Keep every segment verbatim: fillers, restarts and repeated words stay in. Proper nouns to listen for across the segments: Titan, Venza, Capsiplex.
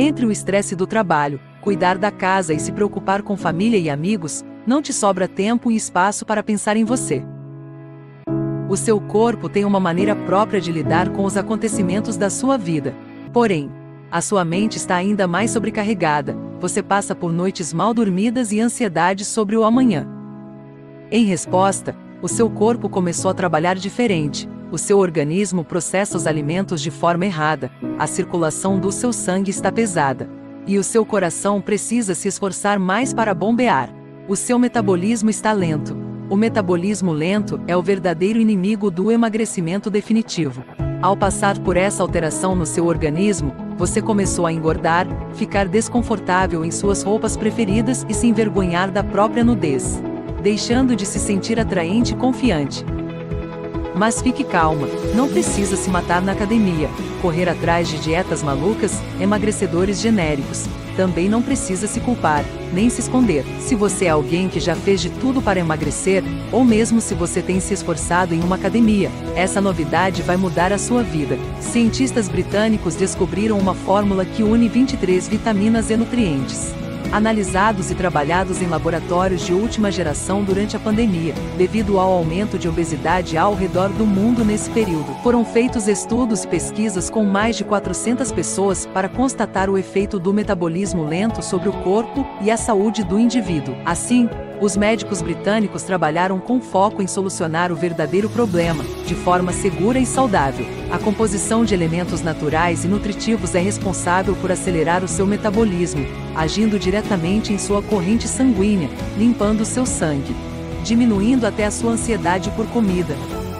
Entre o estresse do trabalho, cuidar da casa e se preocupar com família e amigos, não te sobra tempo e espaço para pensar em você. O seu corpo tem uma maneira própria de lidar com os acontecimentos da sua vida. Porém, a sua mente está ainda mais sobrecarregada, você passa por noites mal dormidas e ansiedade sobre o amanhã. Em resposta, o seu corpo começou a trabalhar diferente, o seu organismo processa os alimentos de forma errada, a circulação do seu sangue está pesada, e o seu coração precisa se esforçar mais para bombear. O seu metabolismo está lento. O metabolismo lento é o verdadeiro inimigo do emagrecimento definitivo. Ao passar por essa alteração no seu organismo, você começou a engordar, ficar desconfortável em suas roupas preferidas e se envergonhar da própria nudez, deixando de se sentir atraente e confiante. Mas fique calma, não precisa se matar na academia, correr atrás de dietas malucas, emagrecedores genéricos. Também não precisa se culpar, nem se esconder. Se você é alguém que já fez de tudo para emagrecer, ou mesmo se você tem se esforçado em uma academia, essa novidade vai mudar a sua vida. Cientistas britânicos descobriram uma fórmula que une vinte e três vitaminas e nutrientes, analisados e trabalhados em laboratórios de última geração durante a pandemia, devido ao aumento de obesidade ao redor do mundo nesse período. Foram feitos estudos e pesquisas com mais de quatrocentas pessoas para constatar o efeito do metabolismo lento sobre o corpo e a saúde do indivíduo. Assim, os médicos britânicos trabalharam com foco em solucionar o verdadeiro problema, de forma segura e saudável. A composição de elementos naturais e nutritivos é responsável por acelerar o seu metabolismo, agindo diretamente em sua corrente sanguínea, limpando seu sangue, diminuindo até a sua ansiedade por comida.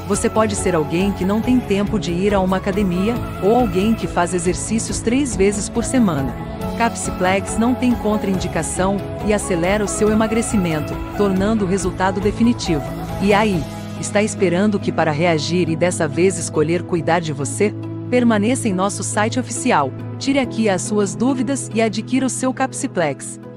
Você pode ser alguém que não tem tempo de ir a uma academia, ou alguém que faz exercícios três vezes por semana. Capsiplex não tem contraindicação e acelera o seu emagrecimento, tornando o resultado definitivo. E aí, está esperando que para reagir e dessa vez escolher cuidar de você? Permaneça em nosso site oficial, tire aqui as suas dúvidas e adquira o seu Capsiplex.